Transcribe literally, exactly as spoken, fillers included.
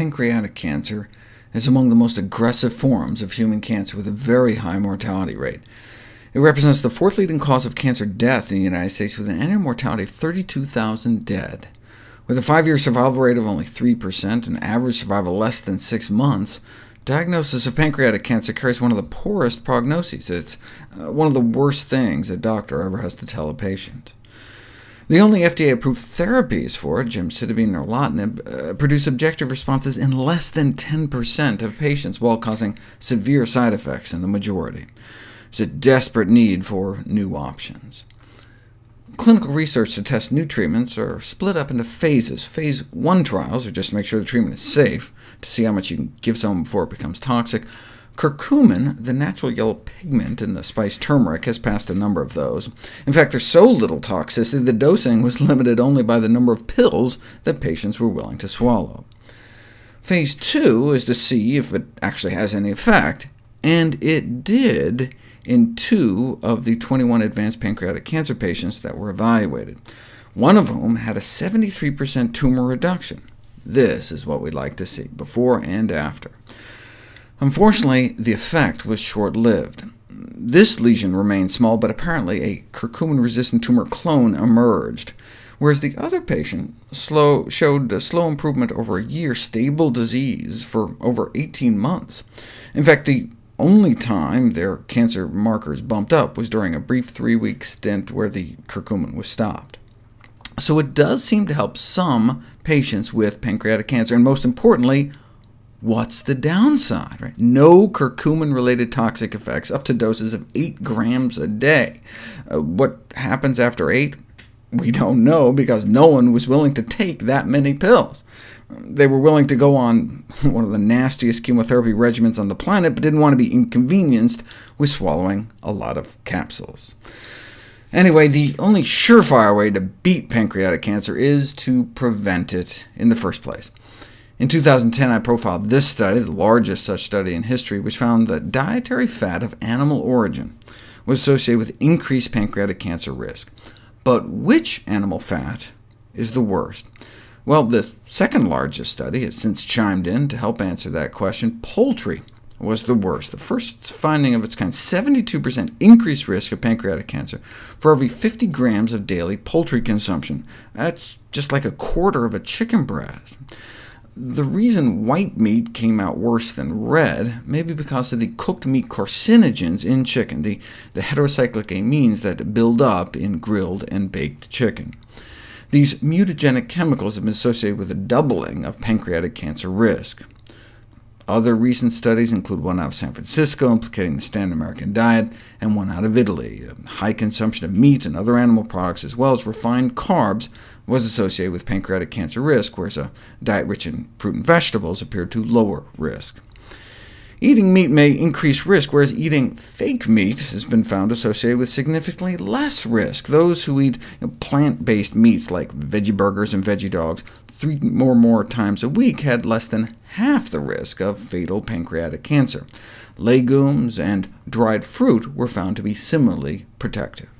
pancreatic cancer is among the most aggressive forms of human cancer, with a very high mortality rate. It represents the fourth leading cause of cancer death in the United States, with an annual mortality of thirty-two thousand dead. With a five-year survival rate of only three percent, and average survival less than six months, diagnosis of pancreatic cancer carries one of the poorest prognoses. It's one of the worst things a doctor ever has to tell a patient. The only F D A-approved therapies for it, gemcitabine or erlotinib, uh, produce objective responses in less than ten percent of patients, while causing severe side effects in the majority. There's a desperate need for new options. Clinical research to test new treatments are split up into phases. Phase one trials are just to make sure the treatment is safe, to see how much you can give someone before it becomes toxic. Curcumin, the natural yellow pigment in the spice turmeric, has passed a number of those. In fact, there's so little toxicity the dosing was limited only by the number of pills that patients were willing to swallow. Phase two is to see if it actually has any effect, and it did in two of the twenty-one advanced pancreatic cancer patients that were evaluated, one of whom had a seventy-three percent tumor reduction. This is what we'd like to see, before and after. Unfortunately, the effect was short-lived. This lesion remained small, but apparently a curcumin-resistant tumor clone emerged, whereas the other patient slow, showed a slow improvement over a year, stable disease for over eighteen months. In fact, the only time their cancer markers bumped up was during a brief three-week stint where the curcumin was stopped. So it does seem to help some patients with pancreatic cancer, and most importantly, what's the downside? Right? No curcumin-related toxic effects, up to doses of eight grams a day. Uh, what happens after eight? We don't know, because no one was willing to take that many pills. They were willing to go on one of the nastiest chemotherapy regimens on the planet, but didn't want to be inconvenienced with swallowing a lot of capsules. Anyway, the only surefire way to beat pancreatic cancer is to prevent it in the first place. In two thousand ten, I profiled this study, the largest such study in history, which found that dietary fat of animal origin was associated with increased pancreatic cancer risk. But which animal fat is the worst? Well, the second largest study has since chimed in to help answer that question. Poultry was the worst, the first finding of its kind, seventy-two percent increased risk of pancreatic cancer for every fifty grams of daily poultry consumption. That's just like a quarter of a chicken breast. The reason white meat came out worse than red may be because of the cooked meat carcinogens in chicken, the, the heterocyclic amines that build up in grilled and baked chicken. These mutagenic chemicals have been associated with a doubling of pancreatic cancer risk. Other recent studies include one out of San Francisco implicating the standard American diet, and one out of Italy. High consumption of meat and other animal products, as well as refined carbs, was associated with pancreatic cancer risk, whereas a diet rich in fruit and vegetables appeared to lower risk. Eating meat may increase risk, whereas eating fake meat has been found associated with significantly less risk. Those who eat you know, plant-based meats like veggie burgers and veggie dogs three or more times a week had less than half the risk of fatal pancreatic cancer. Legumes and dried fruit were found to be similarly protective.